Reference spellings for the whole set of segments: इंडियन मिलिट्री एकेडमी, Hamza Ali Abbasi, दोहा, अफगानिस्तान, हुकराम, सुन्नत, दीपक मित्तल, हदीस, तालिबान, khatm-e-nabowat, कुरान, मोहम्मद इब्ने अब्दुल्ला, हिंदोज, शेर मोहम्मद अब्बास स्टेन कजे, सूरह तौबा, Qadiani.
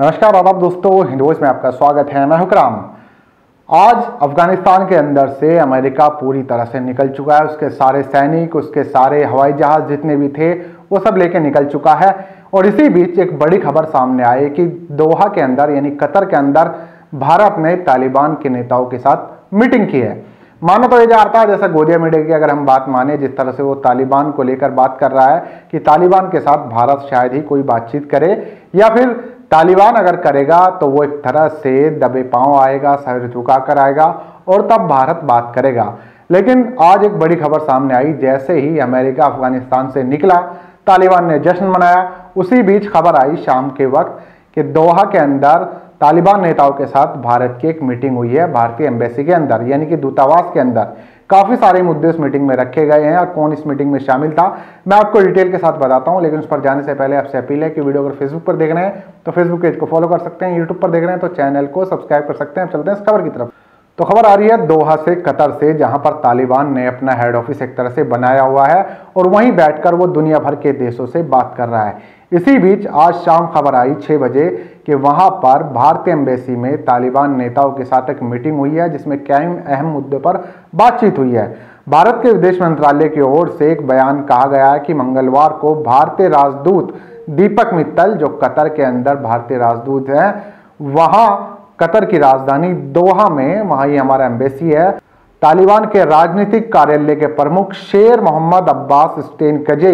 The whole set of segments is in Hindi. नमस्कार आदाब दोस्तों, हिंदोज में आपका स्वागत है। मैं हुकराम। आज अफगानिस्तान के अंदर से अमेरिका पूरी तरह से निकल चुका है। उसके सारे सैनिक, उसके सारे हवाई जहाज जितने भी थे वो सब लेके निकल चुका है। और इसी बीच एक बड़ी खबर सामने आई कि दोहा के अंदर यानी कतर के अंदर भारत ने तालिबान के नेताओं के साथ मीटिंग की है। माना तो ये जाता है जैसा गोदिया मीडिया की अगर हम बात माने, जिस तरह से वो तालिबान को लेकर बात कर रहा है कि तालिबान के साथ भारत शायद ही कोई बातचीत करे, या फिर तालिबान अगर करेगा तो वो एक तरह से दबे पांव आएगा, सर झुका कर आएगा और तब भारत बात करेगा। लेकिन आज एक बड़ी खबर सामने आई, जैसे ही अमेरिका अफगानिस्तान से निकला तालिबान ने जश्न मनाया। उसी बीच खबर आई शाम के वक्त कि दोहा के अंदर तालिबान नेताओं के साथ भारत की एक मीटिंग हुई है, भारतीय एम्बेसी के अंदर यानी कि दूतावास के अंदर। काफ़ी सारे मुद्दे इस मीटिंग में रखे गए हैं और कौन इस मीटिंग में शामिल था मैं आपको डिटेल के साथ बताता हूं। लेकिन उस पर जाने से पहले आपसे अपील है कि वीडियो अगर फेसबुक पर देख रहे हैं तो फेसबुक पेज को फॉलो कर सकते हैं, यूट्यूब पर देख रहे हैं तो चैनल को सब्सक्राइब कर सकते हैं। चलते हैं इस खबर की तरफ। तो खबर आ रही है दोहा से, कतर से, जहां पर तालिबान ने अपना हेड ऑफिस एक तरह से बनाया हुआ है और वहीं बैठकर वो दुनिया भर के देशों से बात कर रहा है। इसी बीच आज शाम खबर आई 6 बजे कि वहां पर भारतीय एम्बेसी में तालिबान नेताओं के साथ एक मीटिंग हुई है जिसमें कई अहम मुद्दों पर बातचीत हुई है। भारत के विदेश मंत्रालय की ओर से एक बयान कहा गया है कि मंगलवार को भारतीय राजदूत दीपक मित्तल, जो कतर के अंदर भारतीय राजदूत हैं, वहाँ कतर की राजधानी दोहा में, वहाँ ही हमारा एम्बेसी है, तालिबान के राजनीतिक कार्यालय के प्रमुख शेर मोहम्मद अब्बास स्टेन कजे,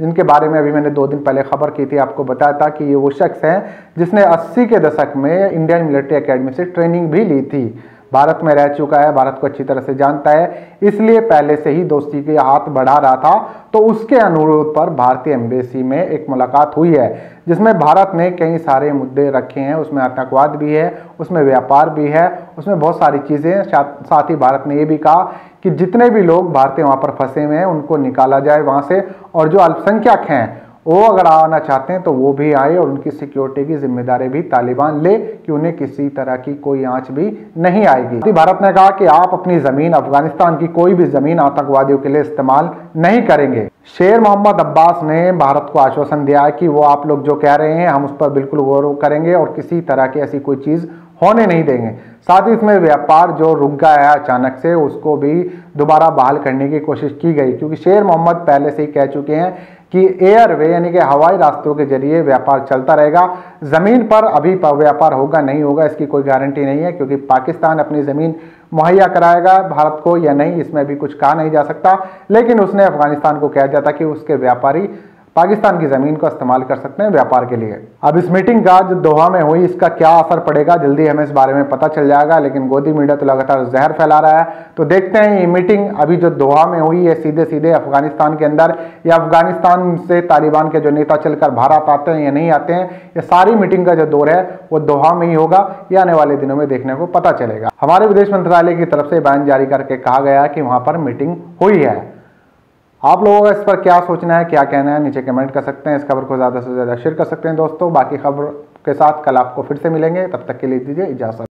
जिनके बारे में अभी मैंने 2 दिन पहले खबर की थी, आपको बताया था कि ये वो शख्स हैं जिसने 80 के दशक में इंडियन मिलिट्री एकेडमी से ट्रेनिंग भी ली थी, भारत में रह चुका है, भारत को अच्छी तरह से जानता है, इसलिए पहले से ही दोस्ती के हाथ बढ़ा रहा था। तो उसके अनुरोध पर भारतीय एम्बेसी में एक मुलाकात हुई है जिसमें भारत ने कई सारे मुद्दे रखे हैं। उसमें आतंकवाद भी है, उसमें व्यापार भी है, उसमें बहुत सारी चीज़ें हैं। साथ ही भारत ने ये भी कहा कि जितने भी लोग भारतीय वहाँ पर फंसे हुए हैं उनको निकाला जाए वहाँ से, और जो अल्पसंख्यक हैं वो अगर आना चाहते हैं तो वो भी आए, और उनकी सिक्योरिटी की जिम्मेदारी भी तालिबान ले कि उन्हें किसी तरह की कोई आंच भी नहीं आएगी। भारत ने कहा कि आप अपनी ज़मीन, अफगानिस्तान की कोई भी ज़मीन आतंकवादियों के लिए इस्तेमाल नहीं करेंगे। शेर मोहम्मद अब्बास ने भारत को आश्वासन दिया है कि वो आप लोग जो कह रहे हैं हम उस पर बिल्कुल गौर करेंगे और किसी तरह की ऐसी कोई चीज़ होने नहीं देंगे। साथ ही इसमें व्यापार जो रुक गया है अचानक से, उसको भी दोबारा बहाल करने की कोशिश की गई, क्योंकि शेर मोहम्मद पहले से ही कह चुके हैं कि एयरवे यानी कि हवाई रास्तों के जरिए व्यापार चलता रहेगा। ज़मीन पर अभी व्यापार होगा नहीं होगा इसकी कोई गारंटी नहीं है, क्योंकि पाकिस्तान अपनी ज़मीन मुहैया कराएगा भारत को या नहीं, इसमें भी कुछ कहा नहीं जा सकता। लेकिन उसने अफगानिस्तान को कहा जाता कि उसके व्यापारी पाकिस्तान की ज़मीन को इस्तेमाल कर सकते हैं व्यापार के लिए। अब इस मीटिंग का जो दोहा में हुई, इसका क्या असर पड़ेगा जल्दी हमें इस बारे में पता चल जाएगा। लेकिन गोदी मीडिया तो लगातार जहर फैला रहा है, तो देखते हैं ये मीटिंग अभी जो दोहा में हुई है सीधे सीधे अफगानिस्तान के अंदर, या अफगानिस्तान से तालिबान के जो नेता चलकर भारत आते हैं या नहीं आते हैं, ये सारी मीटिंग का जो दौर है वो दोहा में ही होगा, ये आने वाले दिनों में देखने को पता चलेगा। हमारे विदेश मंत्रालय की तरफ से बयान जारी करके कहा गया कि वहाँ पर मीटिंग हुई है। आप लोगों का इस पर क्या सोचना है, क्या कहना है, नीचे कमेंट कर सकते हैं। इस खबर को ज़्यादा से ज़्यादा शेयर कर सकते हैं दोस्तों। बाकी खबर के साथ कल आपको फिर से मिलेंगे, तब तक के लिए दीजिए इजाज़त।